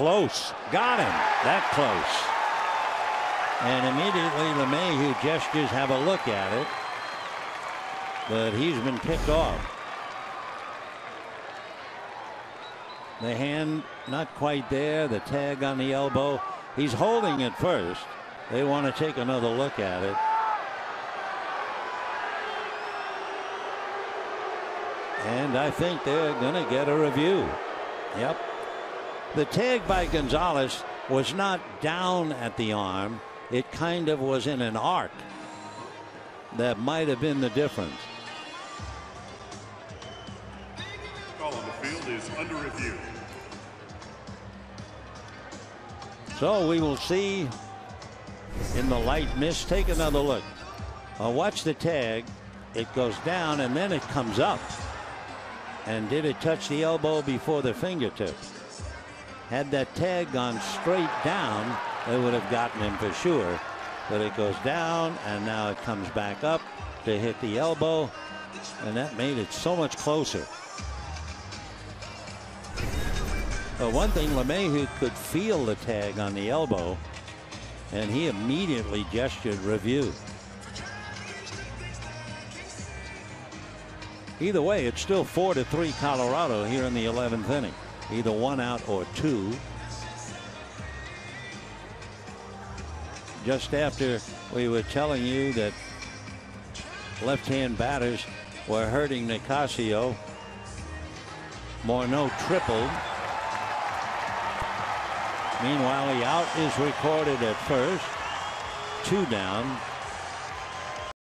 close. Got him that close. And immediately LeMahieu gestures, have a look at it. But he's been picked off. The hand not quite there. The tag on the elbow. He's holding it first. They want to take another look at it. And I think they're going to get a review. Yep. The tag by Gonzalez was not down at the arm. It kind of was in an arc. That might have been the difference. Call on the field is under review. So we will see in the light miss. Take another look. Watch the tag. It goes down and then it comes up. And did it touch the elbow before the fingertip? Had that tag gone straight down, they would have gotten him for sure. But it goes down and now it comes back up to hit the elbow. And that made it so much closer. But one thing, LeMahieu could feel the tag on the elbow, and he immediately gestured review. Either way, it's still 4-3 Colorado here in the 11th inning. Either one out or two. Just after we were telling you that left-hand batters were hurting Nicasio. Moreno tripled. Meanwhile, the out is recorded at first. Two down.